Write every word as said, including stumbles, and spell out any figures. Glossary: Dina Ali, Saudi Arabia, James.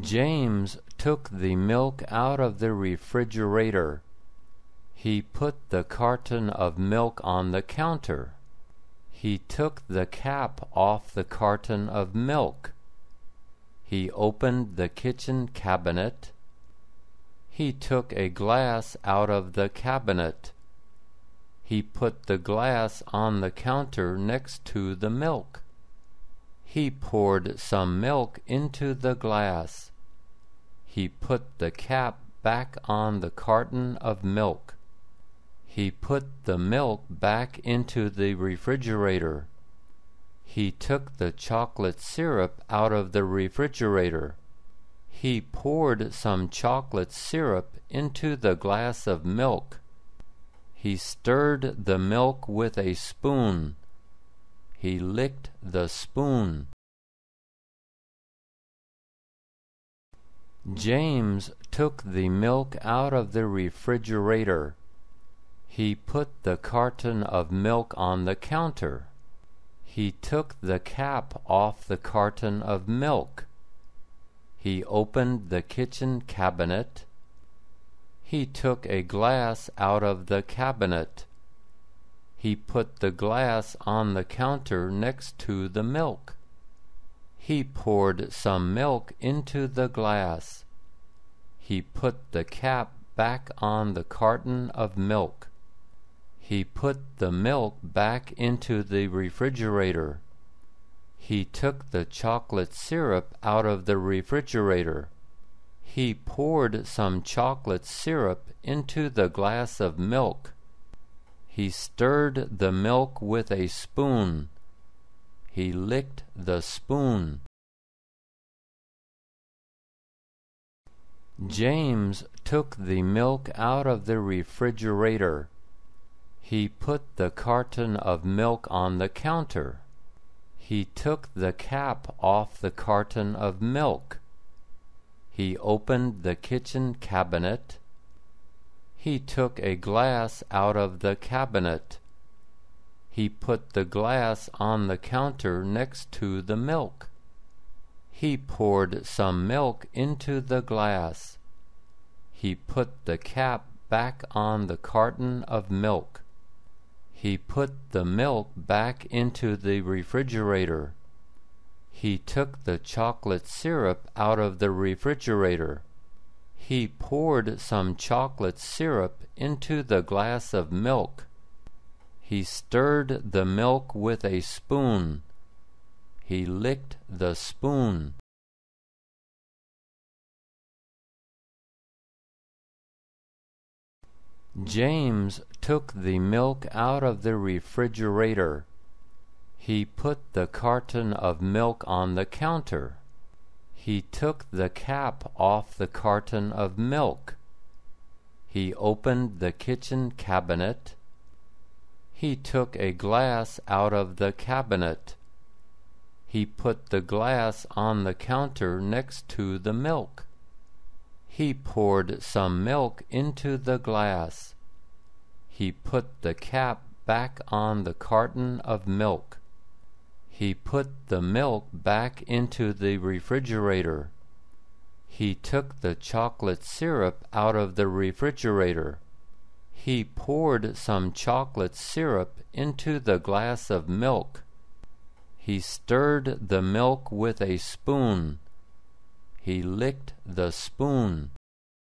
James took the milk out of the refrigerator. He put the carton of milk on the counter. He took the cap off the carton of milk. He opened the kitchen cabinet. He took a glass out of the cabinet. He put the glass on the counter next to the milk. He poured some milk into the glass. He put the cap back on the carton of milk. He put the milk back into the refrigerator. He took the chocolate syrup out of the refrigerator. He poured some chocolate syrup into the glass of milk. He stirred the milk with a spoon. He licked the spoon. James took the milk out of the refrigerator. He put the carton of milk on the counter. He took the cap off the carton of milk. He opened the kitchen cabinet. He took a glass out of the cabinet. He put the glass on the counter next to the milk. He poured some milk into the glass. He put the cap back on the carton of milk. He put the milk back into the refrigerator. He took the chocolate syrup out of the refrigerator. He poured some chocolate syrup into the glass of milk. He stirred the milk with a spoon. He licked the spoon. James took the milk out of the refrigerator. He put the carton of milk on the counter. He took the cap off the carton of milk. He opened the kitchen cabinet. He took a glass out of the cabinet. He put the glass on the counter next to the milk. He poured some milk into the glass. He put the cap back on the carton of milk. He put the milk back into the refrigerator. He took the chocolate syrup out of the refrigerator. He poured some chocolate syrup into the glass of milk. He stirred the milk with a spoon. He licked the spoon. James took the milk out of the refrigerator. He put the carton of milk on the counter. He took the cap off the carton of milk. He opened the kitchen cabinet. He took a glass out of the cabinet. He put the glass on the counter next to the milk. He poured some milk into the glass. He put the cap back on the carton of milk. He put the milk back into the refrigerator. He took the chocolate syrup out of the refrigerator. He poured some chocolate syrup into the glass of milk. He stirred the milk with a spoon. He licked the spoon.